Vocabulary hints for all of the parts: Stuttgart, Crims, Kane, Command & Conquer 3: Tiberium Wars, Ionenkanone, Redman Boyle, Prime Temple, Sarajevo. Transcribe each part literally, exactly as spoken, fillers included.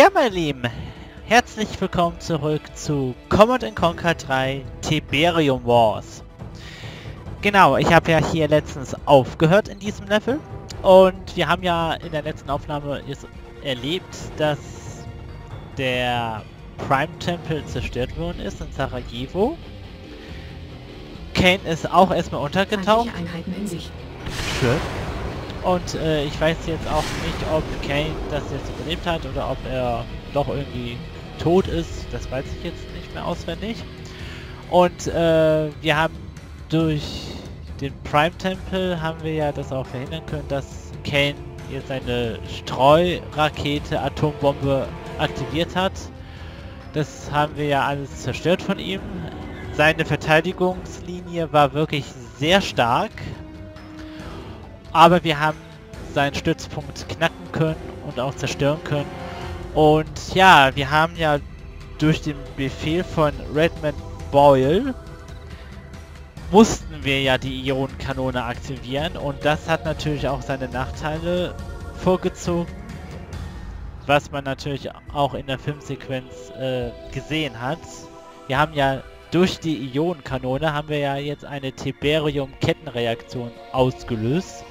Ja, meine Lieben, herzlich willkommen zurück zu Command and Conquer drei Tiberium Wars. Genau, ich habe ja hier letztens aufgehört in diesem Level. Und wir haben ja in der letzten Aufnahme erlebt, dass der Prime Temple zerstört worden ist in Sarajevo. Kane ist auch erstmal untergetaucht. Einheiten in sich. Schön. Und äh, ich weiß jetzt auch nicht, ob Kane das jetzt überlebt hat oder ob er doch irgendwie tot ist. Das weiß ich jetzt nicht mehr auswendig. Und äh, wir haben durch den Prime Temple haben wir ja das auch verhindern können, dass Kane jetzt seine Streurakete Atombombe aktiviert hat. Das haben wir ja alles zerstört von ihm. Seine Verteidigungslinie war wirklich sehr stark. Aber wir haben seinen Stützpunkt knacken können und auch zerstören können. Und ja, wir haben ja durch den Befehl von Redman Boyle mussten wir ja die Ionenkanone aktivieren. Und das hat natürlich auch seine Nachteile vorgezogen, was man natürlich auch in der Filmsequenz äh, gesehen hat. Wir haben ja durch die Ionenkanone haben wir ja jetzt eine Tiberium-Kettenreaktion ausgelöst.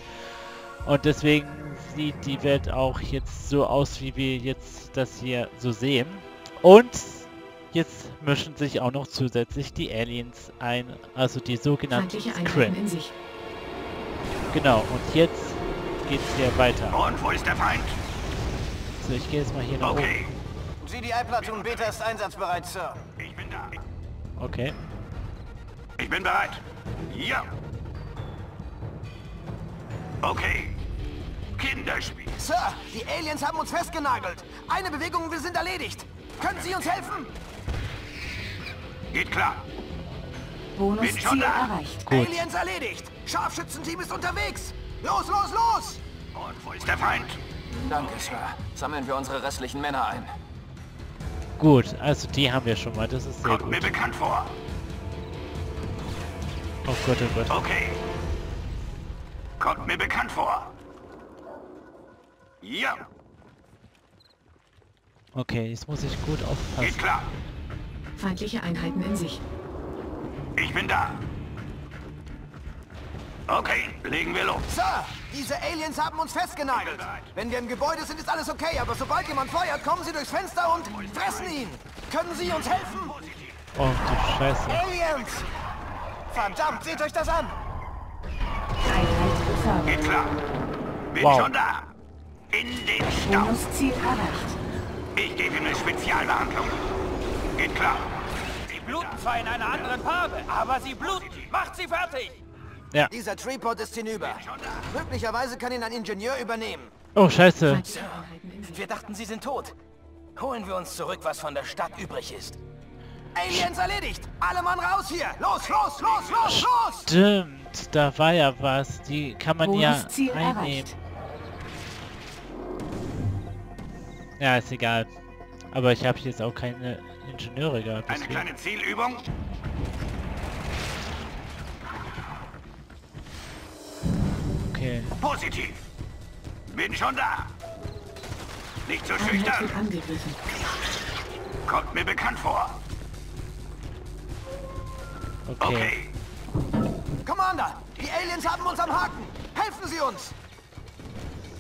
Und deswegen sieht die Welt auch jetzt so aus, wie wir jetzt das hier so sehen. Und jetzt mischen sich auch noch zusätzlich die Aliens ein, also die sogenannten Crims. Genau, und jetzt geht's hier weiter. Und wo ist der Feind? So, ich gehe jetzt mal hier nach oben. Okay. G D I-Platoon Beta ist einsatzbereit, Sir. Ich bin da. Okay. Ich bin bereit. Ja. Okay. Kinderspiel. Sir, die Aliens haben uns festgenagelt. Eine Bewegung und wir sind erledigt. Können Sie uns helfen? Geht klar. Bonusziel erreicht. Gut. Aliens erledigt. Scharfschützenteam ist unterwegs. Los, los, los! Und wo ist der Feind? Danke, Sir. Sammeln wir unsere restlichen Männer ein. Gut, also die haben wir schon mal. Das ist sehr gut. Kommt mir bekannt vor. Oh Gott, oh Gott. Okay. Kommt mir bekannt vor. Ja. Okay, jetzt muss ich gut aufpassen. Geht klar. Feindliche Einheiten in sich. Ich bin da. Okay, legen wir los. Sir, diese Aliens haben uns festgenagelt. Wenn wir im Gebäude sind, ist alles okay, aber sobald jemand feuert, kommen sie durchs Fenster und fressen ihn. Können Sie uns helfen? Oh, du Scheiße. Aliens! Verdammt, seht euch das an! Geht klar. Bin wow. schon da. In den Stau. Ich gebe ihm eine Spezialbehandlung. Geht klar. Sie bluten zwar in einer anderen Farbe, aber sie bluten. Macht sie fertig! Ja. Dieser Tripod ist hinüber. Möglicherweise kann ihn ein Ingenieur übernehmen. Oh, scheiße. Wir dachten, sie sind tot. Holen wir uns zurück, was von der Stadt übrig ist. Aliens erledigt! Alle Mann raus hier! Los, los, los, los, los! Stimmt, da war ja was. Die kann man ja einnehmen. Ja, ist egal. Aber ich habe jetzt auch keine Ingenieure gehabt. Eine kleine Zielübung. Okay. Positiv. Bin schon da. Nicht so schüchtern. Kommt mir bekannt vor. Okay. okay. Commander, die Aliens haben uns am Haken. Helfen Sie uns.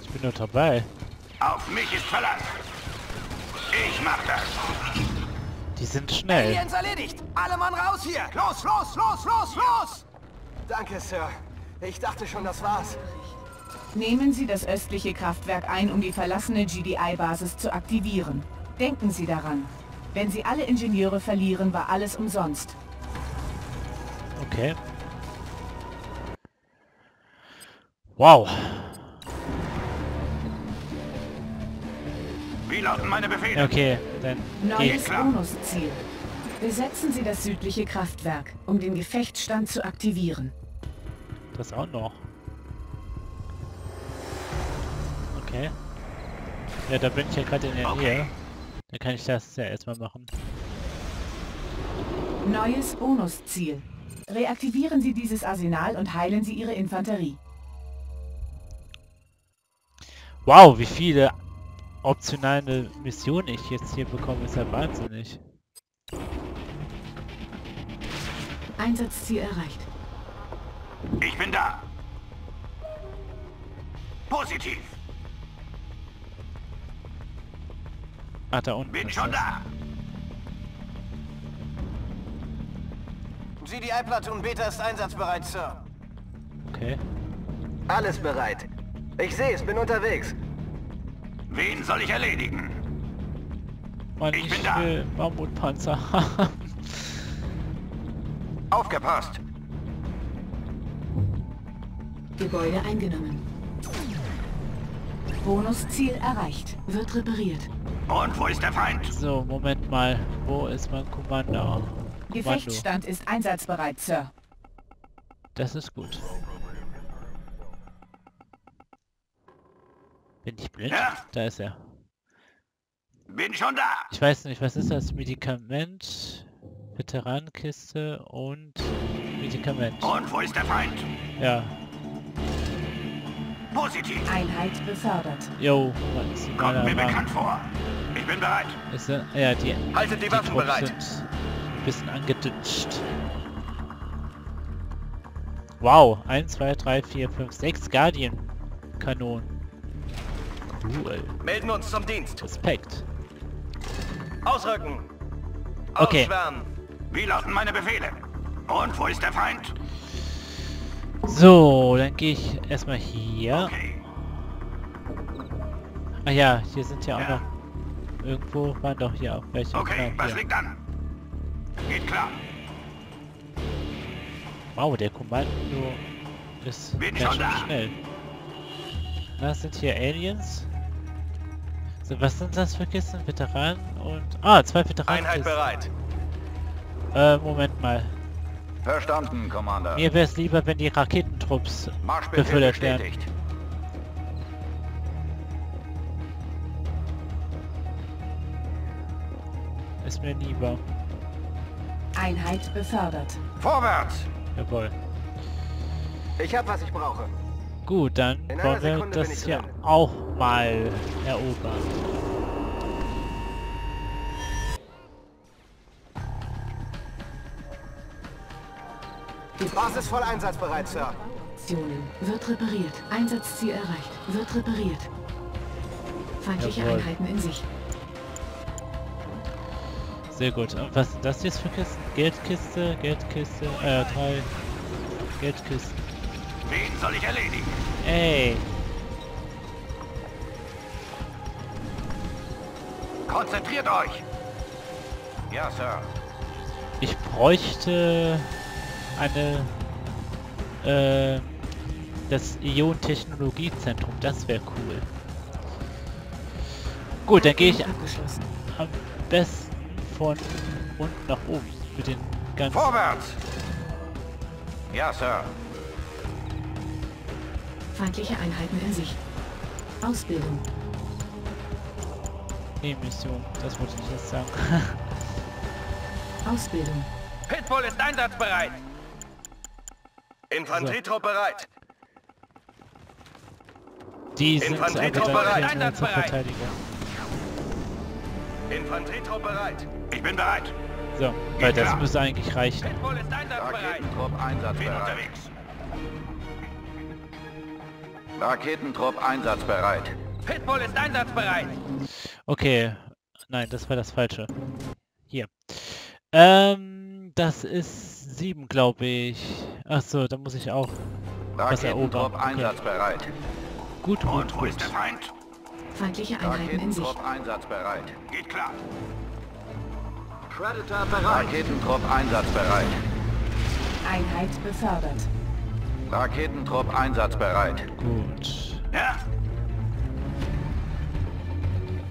Ich bin doch dabei. Auf mich ist Verlass. Ich mach das. Die sind schnell. Aliens erledigt. Alle Mann raus hier. Los, los, los, los, los. Danke, Sir. Ich dachte schon, das war's. Nehmen Sie das östliche Kraftwerk ein, um die verlassene G D I-Basis zu aktivieren. Denken Sie daran. Wenn Sie alle Ingenieure verlieren, war alles umsonst. Okay. Wow. Wie lauten meine Befehle? Okay, dann neues Bonusziel. Besetzen Sie das südliche Kraftwerk, um den Gefechtsstand zu aktivieren. Das auch noch. Okay. Ja, da bin ich ja gerade in der okay. Nähe. Da kann ich das ja erstmal machen. Neues Bonusziel. Reaktivieren Sie dieses Arsenal und heilen Sie Ihre Infanterie. Wow, wie viele optionale Mission ich jetzt hier bekomme, ist ja wahnsinnig. Einsatzziel erreicht. Ich bin da. Positiv. Ah, da unten. Bin schon da. G D I-Platoon Beta ist einsatzbereit, Sir. Okay. Alles bereit. Ich sehe es, bin unterwegs. Wen soll ich erledigen? Mann, ich, ich bin da. Mammutpanzer. Aufgepasst. Gebäude eingenommen. Bonusziel erreicht. Wird repariert. Und wo ist der Feind? So, Moment mal. Wo ist mein Kommando? Gefechtsstand ist einsatzbereit, Sir. Das ist gut. Bin ich blind? Ja. Da ist er. Bin schon da. Ich weiß nicht, was ist das? Medikament, Veteranenkiste und Medikament. Und wo ist der Feind? Ja. Positiv. Einheit befördert. Jo, was? Kommt mir bekannt vor. Ich bin bereit. Ist er, ja, die, haltet die, die Waffen bereit. Sind ein bisschen angedünscht. Wow, eins, zwei, drei, vier, fünf, sechs Guardian-Kanonen. Cool. Melden uns zum Dienst. Respekt. Ausrücken. Okay. Ausschwärmen. Wie lauten meine Befehle? Und wo ist der Feind? So, dann gehe ich erstmal hier. Okay. Ach ja, hier sind ja auch ja. noch... Irgendwo waren doch hier auch welche. Okay, was liegt an? Geht klar. Wow, der Kommando ist ganz schön schnell. Na, sind hier Aliens? So, was sind das für Kisten? Veteranen und... Ah, zwei Veteranen. Einheit bereit. Äh, Moment mal. Verstanden, Commander. Mir wäre es lieber, wenn die Raketentrupps befördert werden. Ist mir lieber. Einheit befördert. Vorwärts! Jawohl. Ich hab, was ich brauche. Gut, dann wollen wir das hier auch mal erobern. Die Basis voll einsatzbereit, Sir. Wird repariert. Einsatzziel erreicht. Wird repariert. Feindliche Jawohl. Einheiten in sich. Sehr gut. Und was sind das jetzt für Kisten? Geldkiste, Geldkiste, äh, drei Geldkisten. Wen soll ich erledigen? Ey. Konzentriert euch! Ja, Sir. Ich bräuchte... eine äh, das Ionentechnologiezentrum, das wäre cool. Gut, dann gehe ich abgeschlossen. Am besten von unten nach oben für den ganzen. Vorwärts! Ja, Sir. Feindliche Einheiten in sich. Ausbildung. Nee, Mission, das wollte ich jetzt sagen. Ausbildung. Pitbull ist einsatzbereit. Infanterietrupp bereit. Die sind Infanterietrupp bereit. Einsatzbereit. Infanterietrupp bereit. Ich bin bereit. So, weil das müsste eigentlich reichen. Pitbull ist einsatzbereit. Raketentrupp einsatzbereit. Raketentrupp einsatzbereit. Pitbull ist einsatzbereit. Okay, nein, das war das Falsche. Hier. Ähm, das ist sieben, glaube ich. Achso, da muss ich auch was erobern. Okay. Einsatzbereit. Gut, gut, und wo gut. Ist der Feind? Feindliche Einheiten in sich. Einsatzbereit. Geht klar. Predator bereit. Raketentrupp einsatzbereit. Einheit befördert. Raketentrupp einsatzbereit. Gut. Ja.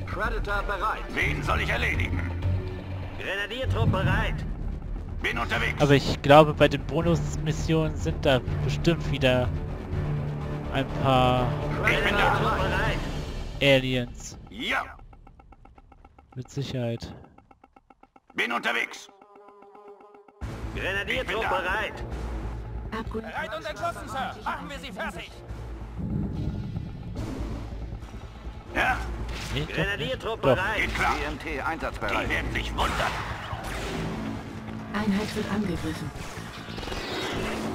Predator bereit. Wen soll ich erledigen? Grenadiertrupp bereit. Bin unterwegs. Aber ich glaube, bei den Bonusmissionen sind da bestimmt wieder ein paar Aliens. Ja. Mit Sicherheit. Bin unterwegs. Grenadiertrupp bereit. Bereit und entschlossen, Sir. Machen wir sie fertig. Ja. Grenadiertruppen rein. G M T einsatzbereit. Die werden sich wundern. Einheit wird angegriffen.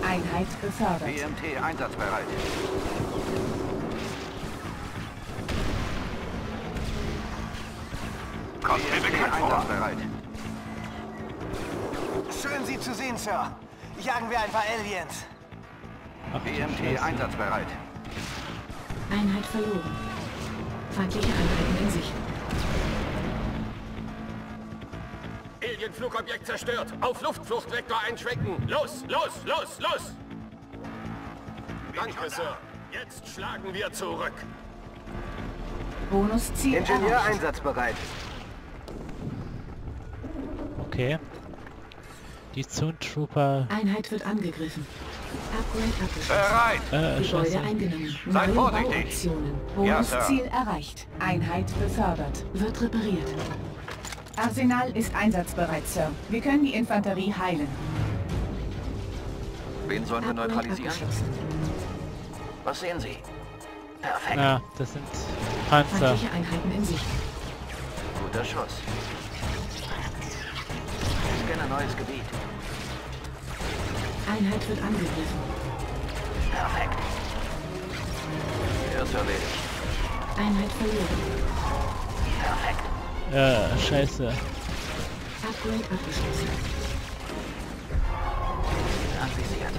Einheit gefördert. G M T einsatzbereit. Kommt mir bekannt vor. Schön, Sie zu sehen, Sir. Jagen wir ein paar Aliens. B M T einsatzbereit. Einheit verloren. Feindliche Einheiten in Sicht. Alienflugobjekt zerstört. Auf Luftfluchtvektor einschwenken. Los, los, los, los! Danke, Sir. Jetzt schlagen wir zurück. Bonusziel. Ingenieur erreicht. Einsatzbereit. Okay. Die Zone Trooper. Einheit wird angegriffen. Upgrade abgeschlossen. Bereit. Äh, Gebäude eingenommen. Seid Neue vorsichtig. Bonusziel ja, erreicht. Einheit befördert. Wird repariert. Arsenal ist einsatzbereit, Sir. Wir können die Infanterie heilen. Wen sollen wir Upgrade neutralisieren? Was sehen Sie? Perfekt. Ja, das sind Panzer. Einheiten in Sicht. Guter Schuss. Ein neues Gebiet. Einheit wird angegriffen. Perfekt. Er ist erledigt. Einheit verloren. Perfekt. Ja, scheiße. Upgrade abgeschlossen. Anvisiert.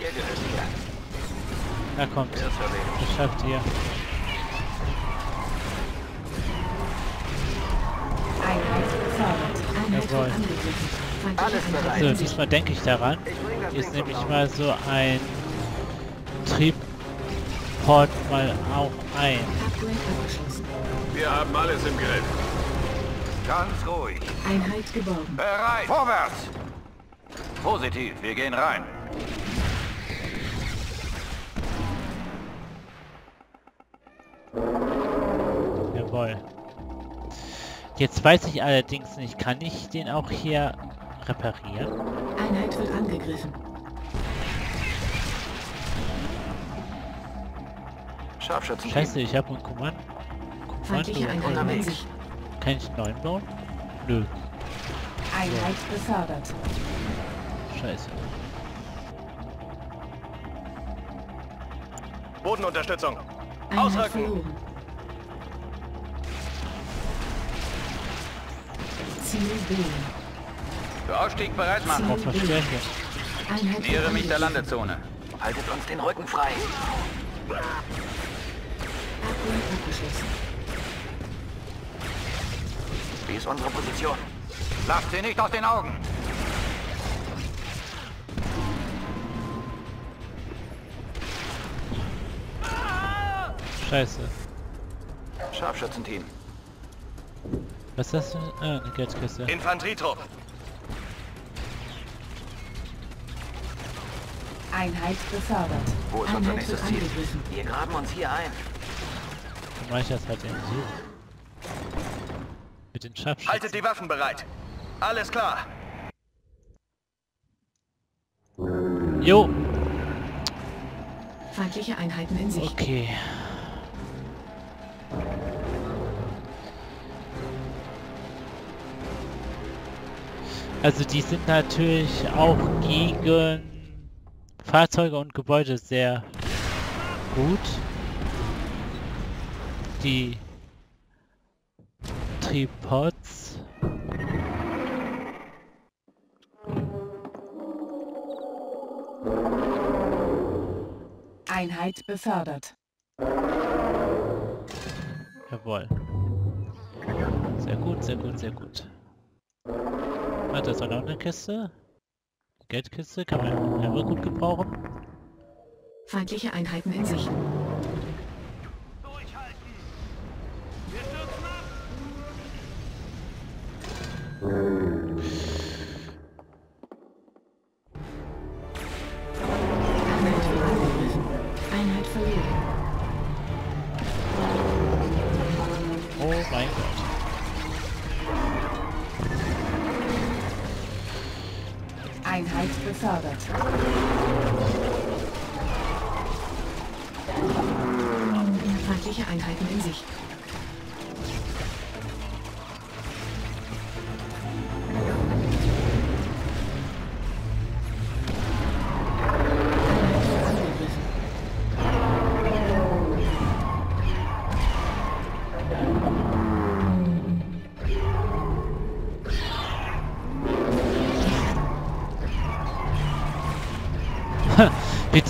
Der gehört hier. Na kommt. Er ist erledigt. Das schafft ihr. Jawohl. So, diesmal denke ich daran. Hier ist nämlich mal so ein Triebport mal auch ein. Wir haben alles im Griff. Ganz ruhig. Einheit geborgen. Bereit. Vorwärts. Positiv, wir gehen rein. Jawohl. Jetzt weiß ich allerdings nicht, kann ich den auch hier reparieren? Einheit wird angegriffen. Scharfschützen. Scheiße, ich habe einen Kommand. Kommando. Kann ich einen neuen bauen? Nö. Einheit befördert. Scheiße. Bodenunterstützung. Ausrücken. Für Ausstieg bereit machen. Nähere mich der Landezone. Haltet uns den Rücken frei. Wie ist unsere Position? Lasst sie nicht aus den Augen. Scheiße. Scharfschützenteam. Was ist das? Ah, eine Geldkiste. Infanterietrupp. Einheit befördert. Wo ist unser nächstes Ziel? Wir graben uns hier ein. Dann mach ich das halt im Süden. Mit den Scharfschützen. Haltet die Waffen bereit. Alles klar. Jo. Feindliche Einheiten in Sicht. Okay. Also die sind natürlich auch gegen Fahrzeuge und Gebäude sehr gut. Die Tripods. Einheit befördert. Jawohl. Sehr gut, sehr gut, sehr gut. Ah, da ist auch noch eine Kiste. Die Geldkiste kann man immer gut gebrauchen. Feindliche Einheiten in Sicht. Durchhalten! Wir stürzen ab! Einheit wird angegriffen. Einheit verlieren. Oh mein Gott. Einheit befördert. feindliche Einheiten in Sicht.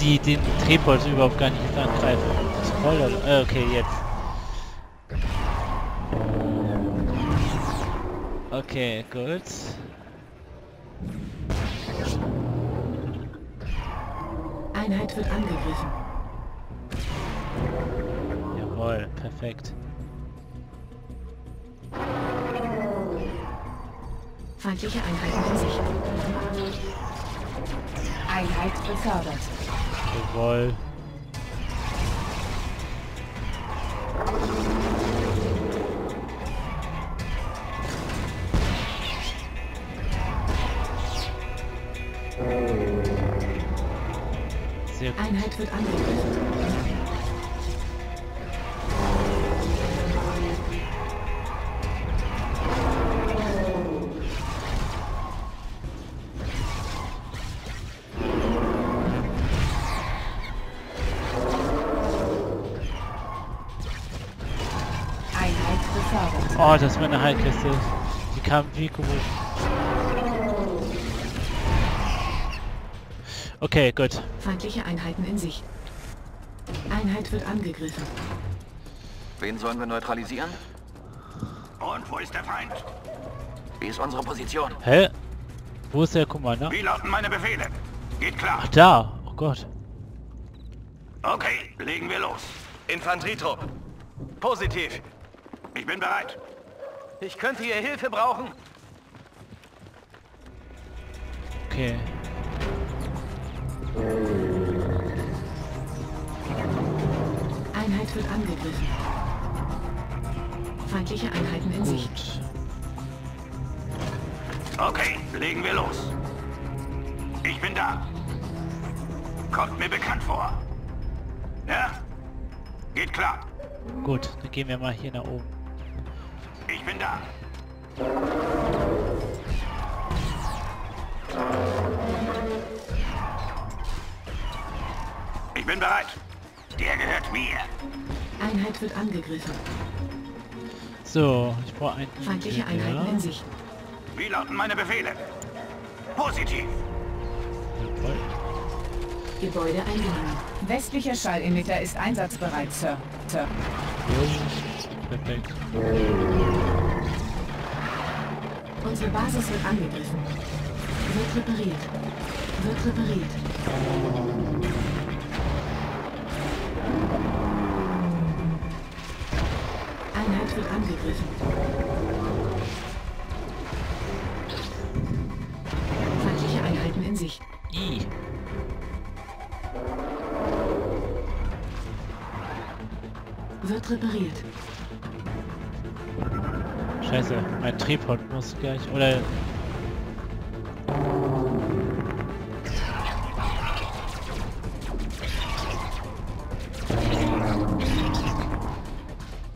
Die den Drehbolz überhaupt gar nicht angreifen. Das ist voll, oder? Okay, jetzt. Okay, gut. Einheit wird angegriffen. Jawohl, perfekt. Feindliche Einheiten in Sicht. Einheit befördert. Jawohl. Sehr gut. Einheit wird angegriffen. Oh, das war eine Heilkiste. Die kam wie komisch. Okay, gut. Feindliche Einheiten in Sicht. Einheit wird angegriffen. Wen sollen wir neutralisieren? Und wo ist der Feind? Wie ist unsere Position? Hä? Wo ist der Commander? Wie lauten meine Befehle? Geht klar. Ach, da. Oh Gott. Okay, legen wir los. Infanterietrupp. Positiv. Ich bin bereit. Ich könnte hier Hilfe brauchen. Okay. Einheit wird angegriffen. Feindliche Einheiten in Sicht. Okay, legen wir los. Ich bin da. Kommt mir bekannt vor. Ja? Geht klar. Gut, dann gehen wir mal hier nach oben. Ich bin da. Ich bin bereit. Der gehört mir. Einheit wird angegriffen. So, ich brauche einen... Feindliche Einheiten in Sicht. Wie lauten meine Befehle? Positiv. Jawohl. Gebäude eingenommen. Westlicher Schallemitter ist einsatzbereit, Sir. Sir. Perfekt. Unsere Basis wird angegriffen. Wird repariert. Wird repariert. Einheit wird angegriffen. Feindliche Einheiten in Sicht. I. Wird repariert. Scheiße, mein Tripod muss gleich, oder...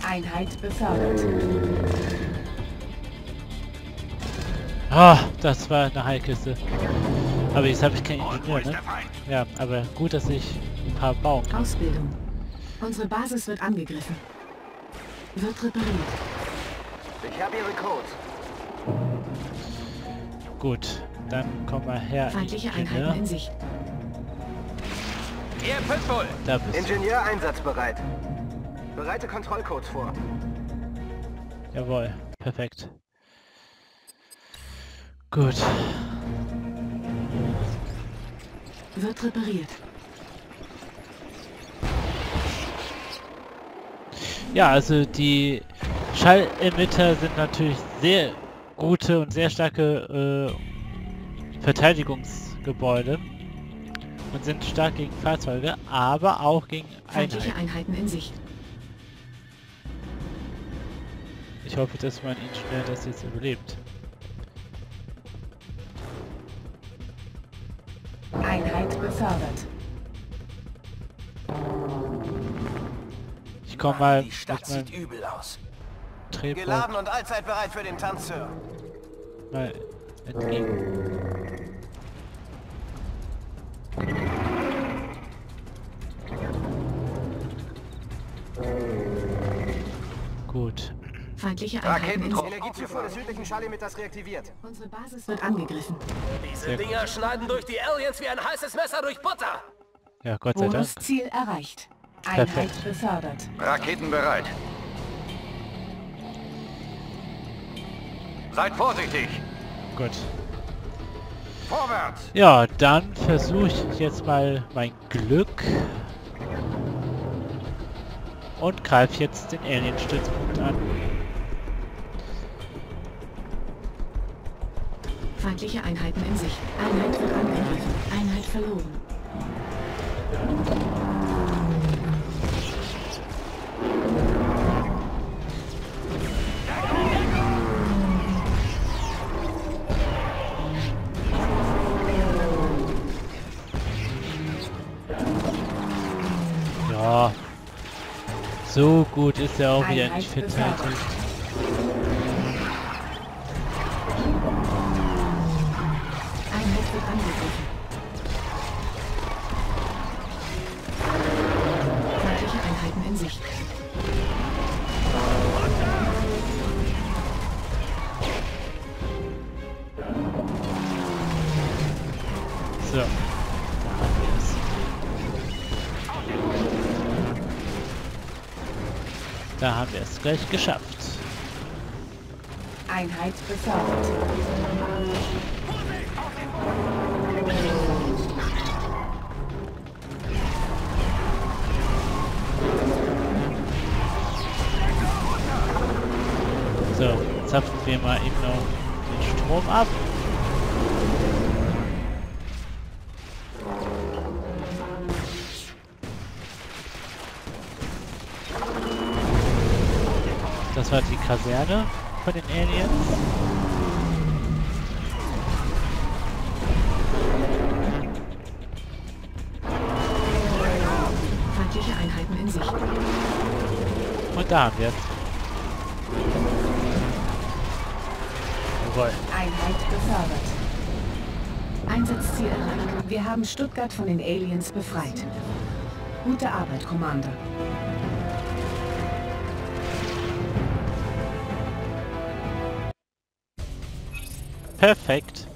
Einheit befördert. Ah, das war eine Heilkiste. Aber jetzt habe ich keinen Ingenieur, ne? Ja, aber gut, dass ich ein paar bauen kann. Ausbildung. Unsere Basis wird angegriffen. Wird repariert. Ich habe ihre Codes. Gut, dann kommen wir her. Feindliche Einheiten in Sicht. Ihr Pitbull! Da bist du. Ingenieur einsatzbereit. Bereite Kontrollcodes vor. Jawohl, perfekt. Gut. Wird repariert. Ja, also die Schallemitter sind natürlich sehr gute und sehr starke äh, Verteidigungsgebäude und sind stark gegen Fahrzeuge, aber auch gegen feindliche Einheiten in Sicht. Ich hoffe, dass mein Ingenieur das jetzt überlebt. Einheit befördert. Ich Ich komm mal. Die Stadt sieht übel aus. Drehboot. Geladen und allzeit bereit für den Tanz, Sir. Mal entgegen. Gut. Feindliche Einheiten. Energiezufuhr des südlichen Schallimitters reaktiviert. Unsere Basis wird angegriffen. Diese Dinger schneiden durch die Aliens wie ein heißes Messer durch Butter. Ja, Gott sei Dank. Bonusziel erreicht. Perfekt. Einheit befördert. Raketen bereit. Seid vorsichtig. Gut. Vorwärts. Ja, dann versuche ich jetzt mal mein Glück und greife jetzt den Alien-Stützpunkt an. Feindliche Einheiten in Sicht. Einheit wird angegriffen. Einheit verloren. Ja. So gut ist er auch wieder nicht verteidigt. Da haben wir es gleich geschafft. Einheit befördert. So, zapfen wir mal eben noch den Strom ab. Das war die Kaserne von den Aliens. Feindliche Einheiten in Sicht. Und da haben wir es. Jawohl. Einheit befördert. Einsatzziel erreicht. Wir haben Stuttgart von den Aliens befreit. Gute Arbeit, Commander. Perfekt.